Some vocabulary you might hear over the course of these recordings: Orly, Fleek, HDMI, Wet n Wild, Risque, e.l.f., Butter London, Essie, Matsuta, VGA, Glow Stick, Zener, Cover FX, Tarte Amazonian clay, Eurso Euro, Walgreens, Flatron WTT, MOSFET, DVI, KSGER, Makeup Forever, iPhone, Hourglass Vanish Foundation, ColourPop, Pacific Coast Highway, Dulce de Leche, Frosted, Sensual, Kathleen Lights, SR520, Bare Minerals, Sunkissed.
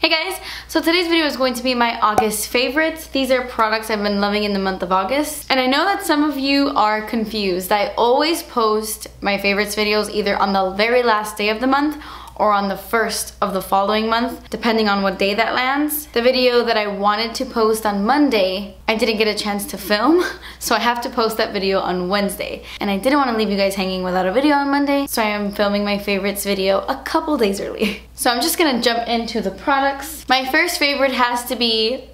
Hey guys, so today's video is going to be my August favorites. These are products I've been loving in the month of August. And I know that some of you are confused. I always post my favorites videos either on the very last day of the month or on the first of the following month, depending on what day that lands. The video that I wanted to post on Monday, I didn't get a chance to film, so I have to post that video on Wednesday. And I didn't want to leave you guys hanging without a video on Monday, so I am filming my favorites video a couple days early. So I'm just gonna jump into the products. My first favorite has to be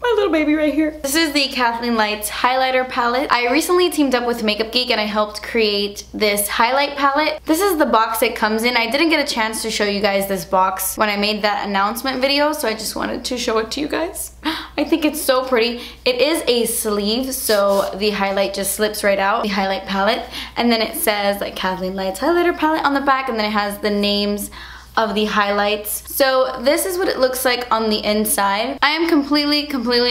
my little baby right here. This is the Kathleen Lights highlighter palette. I recently teamed up with Makeup Geek and I helped create this highlight palette. This is the box it comes in. I didn't get a chance to show you guys this box when I made that announcement video, so I just wanted to show it to you guys. I think it's so pretty. It is a sleeve, so the highlight just slips right out, the highlight palette, and then it says like Kathleen Lights highlighter palette on the back, and then it has the names of the highlights. So this is what it looks like on the inside. I am completely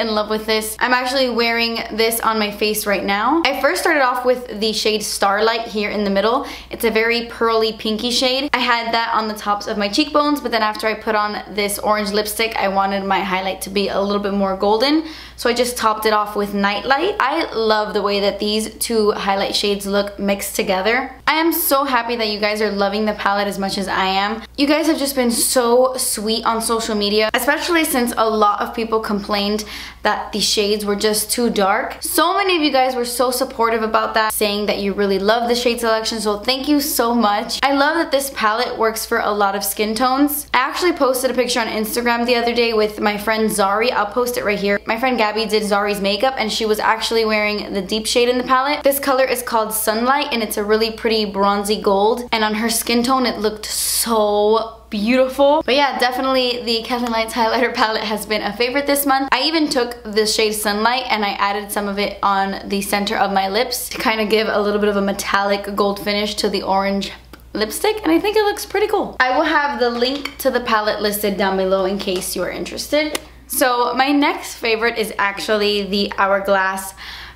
in love with this. I'm actually wearing this on my face right now. I first started off with the shade Starlight here in the middle. It's a very pearly pinky shade. I had that on the tops of my cheekbones, but then after I put on this orange lipstick, I wanted my highlight to be a little bit more golden, so I just topped it off with Nightlight. I love the way that these two highlight shades look mixed together. I am so happy that you guys are loving the palette as much as I am. You guys have just been so sweet on social media, especially since a lot of people complained that the shades were just too dark. So many of you guys were so supportive about that, saying that you really love the shade selection, so thank you so much. I love that this palette works for a lot of skin tones. I actually posted a picture on Instagram the other day with my friend Zari. I'll post it right here. My friend Gabby did Zari's makeup and she was actually wearing the deep shade in the palette. This color is called Sunlight and it's a really pretty bronzy gold, and on her skin tone it looked so beautiful. But yeah, definitely the Kathleen Lights highlighter palette has been a favorite this month. I even took the shade Sunlight and I added some of it on the center of my lips to kind of give a little bit of a metallic gold finish to the orange lipstick, and I think it looks pretty cool. I will have the link to the palette listed down below in case you are interested. So my next favorite is actually the Hourglass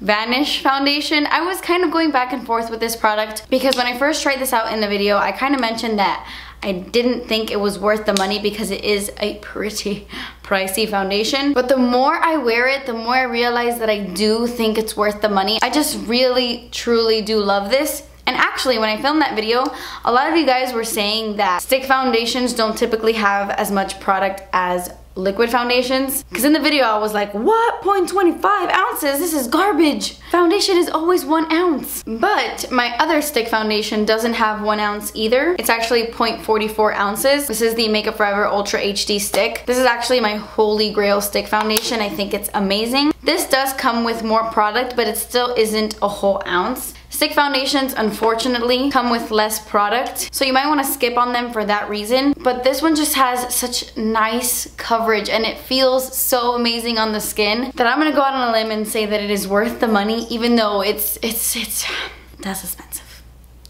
Vanish Foundation. I was kind of going back and forth with this product because when I first tried this out in the video, I kind of mentioned that I didn't think it was worth the money because it is a pretty pricey foundation. But the more I wear it, the more I realize that I do think it's worth the money. I just really, truly do love this. And actually, when I filmed that video, a lot of you guys were saying that stick foundations don't typically have as much product as liquid foundations, because in the video I was like, what, 0.25 ounces? This is garbage. Foundation is always 1 ounce. But my other stick foundation doesn't have 1 ounce either. It's actually 0.44 ounces. This is the Makeup Forever Ultra HD Stick. This is actually my holy grail stick foundation. I think it's amazing. This does come with more product, but it still isn't a whole ounce. Stick foundations, unfortunately, come with less product, so you might want to skip on them for that reason. But this one just has such nice coverage and it feels so amazing on the skin that I'm gonna go out on a limb and say that it is worth the money, even though that's expensive.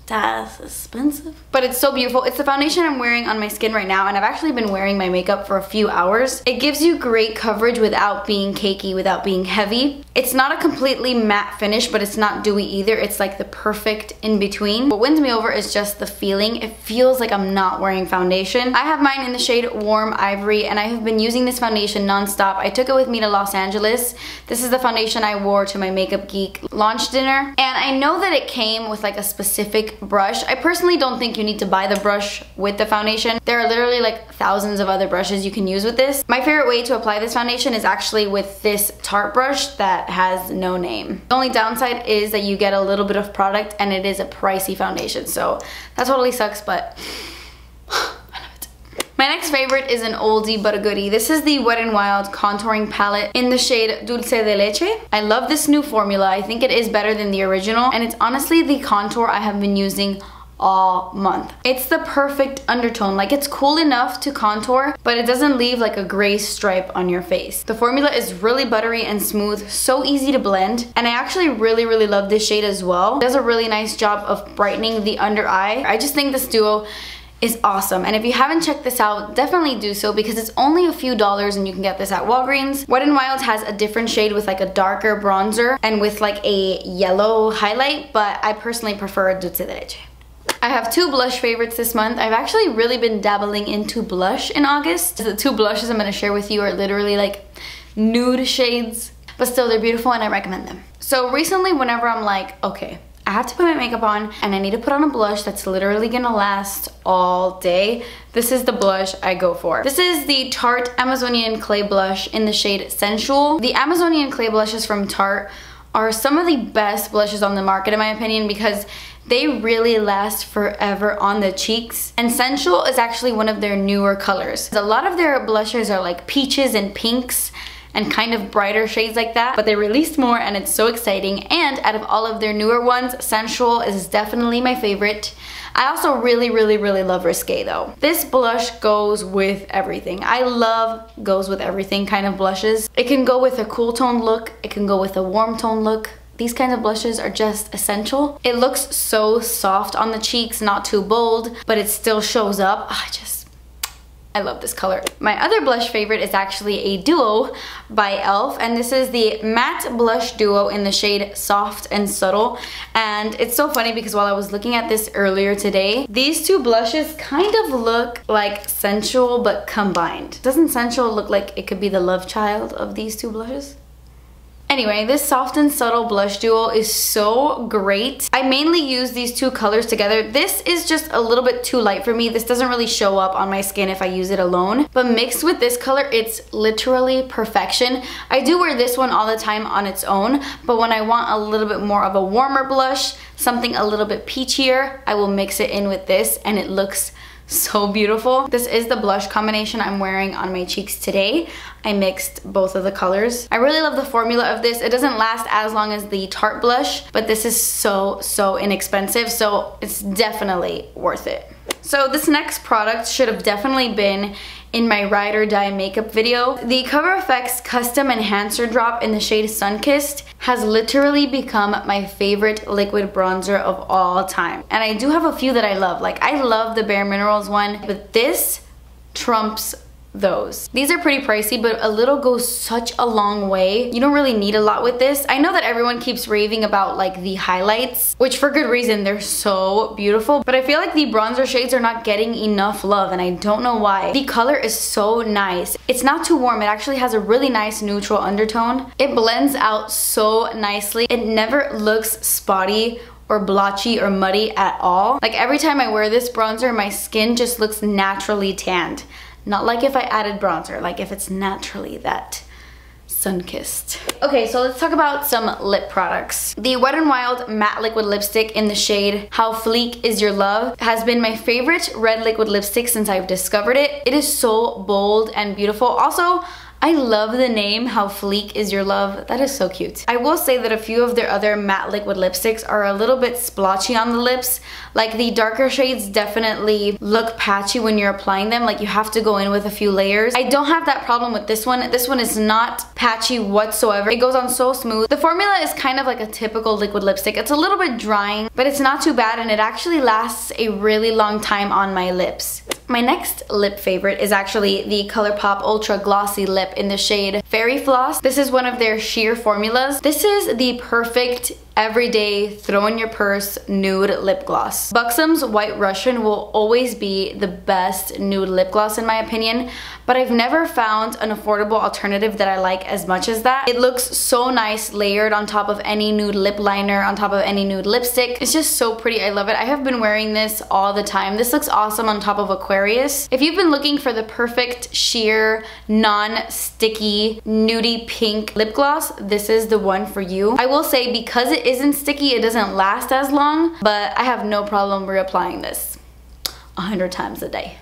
That's expensive. But it's so beautiful. It's the foundation I'm wearing on my skin right now, and I've actually been wearing my makeup for a few hours. It gives you great coverage without being cakey, without being heavy. It's not a completely matte finish, but it's not dewy either. It's like the perfect in between. What wins me over is just the feeling. It feels like I'm not wearing foundation. I have mine in the shade Warm Ivory, and I have been using this foundation nonstop. I took it with me to Los Angeles. This is the foundation I wore to my Makeup Geek launch dinner, and I know that it came with like a specific brush. I personally don't think you need to buy the brush with the foundation. There are literally like thousands of other brushes you can use with this. My favorite way to apply this foundation is actually with this Tarte brush that has no name. The only downside is that you get a little bit of product and it is a pricey foundation, so that totally sucks, but my next favorite is an oldie but a goodie. This is the Wet n Wild contouring palette in the shade Dulce de Leche. I love this new formula. I think it is better than the original, and it's honestly the contour I have been using all month. It's the perfect undertone. Like, it's cool enough to contour, but it doesn't leave like a gray stripe on your face. The formula is really buttery and smooth, so easy to blend, and I actually really love this shade as well. It does a really nice job of brightening the under eye. I just think this duo is awesome, and if you haven't checked this out, definitely do so because it's only a few dollars and you can get this at Walgreens. Wet n Wild has a different shade with like a darker bronzer and with like a yellow highlight, but I personally prefer Dulce de Leche. I have two blush favorites this month. I've actually really been dabbling into blush in August. The two blushes I'm going to share with you are literally like nude shades, but still they're beautiful and I recommend them. So recently, whenever I'm like, okay, I have to put my makeup on and I need to put on a blush that's literally gonna last all day, this is the blush I go for. This is the Tarte Amazonian Clay blush in the shade Sensual. The Amazonian Clay blushes from Tarte are some of the best blushes on the market in my opinion because they really last forever on the cheeks. And Sensual is actually one of their newer colors. A lot of their blushes are like peaches and pinks and kind of brighter shades like that, but they released more and it's so exciting. And out of all of their newer ones, Sensual is definitely my favorite. I also really love Risque though. This blush goes with everything. I love goes with everything kind of blushes. It can go with a cool tone look, it can go with a warm tone look. These kinds of blushes are just essential. It looks so soft on the cheeks, not too bold, but it still shows up. I love this color. My other blush favorite is actually a duo by e.l.f. and this is the matte blush duo in the shade Soft and Subtle. And it's so funny because while I was looking at this earlier today, these two blushes kind of look like Sensual but combined. Doesn't Sensual look like it could be the love child of these two blushes? Anyway, this Soft and Subtle blush duo is so great. I mainly use these two colors together. This is just a little bit too light for me. This doesn't really show up on my skin if I use it alone. But mixed with this color, it's literally perfection. I do wear this one all the time on its own, but when I want a little bit more of a warmer blush, something a little bit peachier, I will mix it in with this and it looks so beautiful. This is the blush combination I'm wearing on my cheeks today. I mixed both of the colors. I really love the formula of this. It doesn't last as long as the Tarte blush, but this is so inexpensive, so it's definitely worth it. So this next product should have definitely been in my ride or die makeup video. The Cover FX Custom Enhancer Drop in the shade Sunkissed has literally become my favorite liquid bronzer of all time. And I do have a few that I love. Like I love the Bare Minerals one, but this trumps those. These are pretty pricey, but a little goes such a long way. You don't really need a lot with this. I know that everyone keeps raving about like the highlights, which for good reason, they're so beautiful, but I feel like the bronzer shades are not getting enough love and I don't know why. The color is so nice. It's not too warm. It actually has a really nice neutral undertone. It blends out so nicely. It never looks spotty or blotchy or muddy at all. Like every time I wear this bronzer, my skin just looks naturally tanned. Not like if I added bronzer, like if it's naturally that sun-kissed. Okay, so let's talk about some lip products. The Wet n Wild Matte Liquid Lipstick in the shade How Fleek Is Your Love has been my favorite red liquid lipstick since I've discovered it. It is so bold and beautiful. Also, I love the name, How Fleek Is Your Love. That is so cute. I will say that a few of their other matte liquid lipsticks are a little bit splotchy on the lips. Like the darker shades definitely look patchy when you're applying them. Like you have to go in with a few layers. I don't have that problem with this one. This one is not patchy whatsoever. It goes on so smooth. The formula is kind of like a typical liquid lipstick. It's a little bit drying, but it's not too bad and it actually lasts a really long time on my lips. My next lip favorite is actually the ColourPop Ultra Glossy Lip in the shade Fairy Floss. This is one of their sheer formulas. This is the perfect everyday throw in your purse nude lip gloss. Buxom's White Russian will always be the best nude lip gloss in my opinion, but I've never found an affordable alternative that I like as much as that. It looks so nice layered on top of any nude lip liner, on top of any nude lipstick. It's just so pretty. I love it. I have been wearing this all the time. This looks awesome on top of Aquarius. If you've been looking for the perfect sheer non-sticky nudie pink lip gloss, this is the one for you. I will say because it isn't sticky, it doesn't last as long, but I have no problem reapplying this 100 times a day.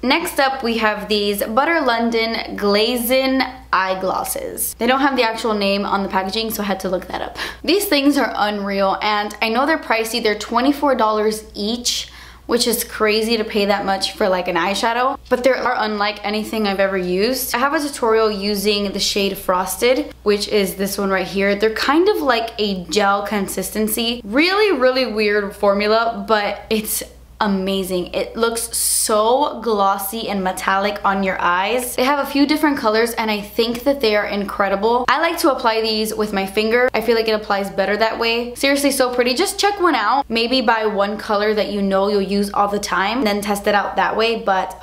Next up, we have these Butter London Glazen eye glosses. They don't have the actual name on the packaging, so I had to look that up. These things are unreal, and I know they're pricey. They're $24 each, which is crazy to pay that much for like an eyeshadow, but they are unlike anything I've ever used. I have a tutorial using the shade Frosted, which is this one right here. They're kind of like a gel consistency. Really weird formula, but it's amazing. It looks so glossy and metallic on your eyes. They have a few different colors and I think that they are incredible. I like to apply these with my finger. I feel like it applies better that way. Seriously, so pretty. Just check one out. Maybe buy one color that you know you'll use all the time, then test it out that way, but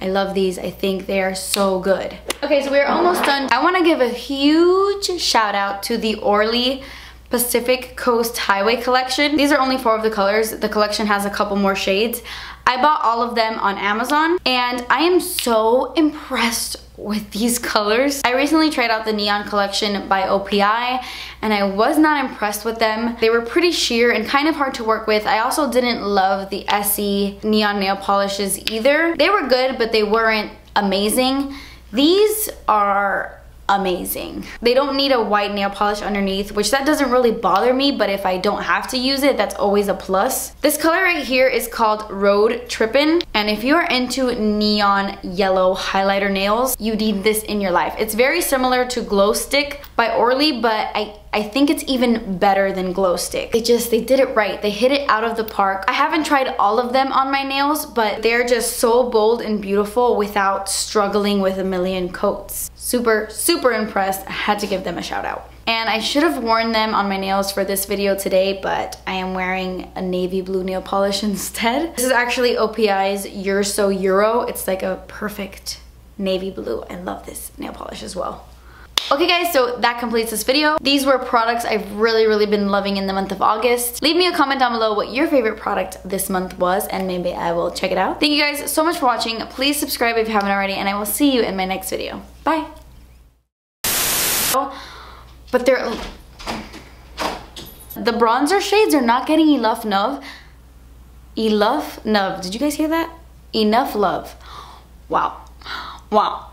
I love these. I think they are so good. Okay, so we're almost done. I want to give a huge shout out to the Orly Pacific Coast Highway collection. These are only 4 of the colors. The collection has a couple more shades. I bought all of them on Amazon and I am so impressed with these colors. I recently tried out the Neon collection by OPI and I was not impressed with them. They were pretty sheer and kind of hard to work with. I also didn't love the Essie neon nail polishes either. They were good, but they weren't amazing. These are amazing. They don't need a white nail polish underneath, which that doesn't really bother me, but if I don't have to use it, that's always a plus. This color right here is called Road Trippin', and if you're into neon yellow highlighter nails, you need this in your life. It's very similar to Glow Stick by Orly, but I think it's even better than Glow Stick. They did it right. They hit it out of the park. I haven't tried all of them on my nails, but they're just so bold and beautiful without struggling with a million coats. Super, super impressed. I had to give them a shout out. And I should have worn them on my nails for this video today, but I am wearing a navy blue nail polish instead. This is actually OPI's Eurso Euro. It's like a perfect navy blue. I love this nail polish as well. Okay guys, so that completes this video. These were products I've really been loving in the month of August. Leave me a comment down below what your favorite product this month was and maybe I will check it out. Thank you guys so much for watching. Please subscribe if you haven't already and I will see you in my next video. Bye. But the bronzer shades are not getting enough love. Enough love. Did you guys hear that? Enough love. Wow. Wow.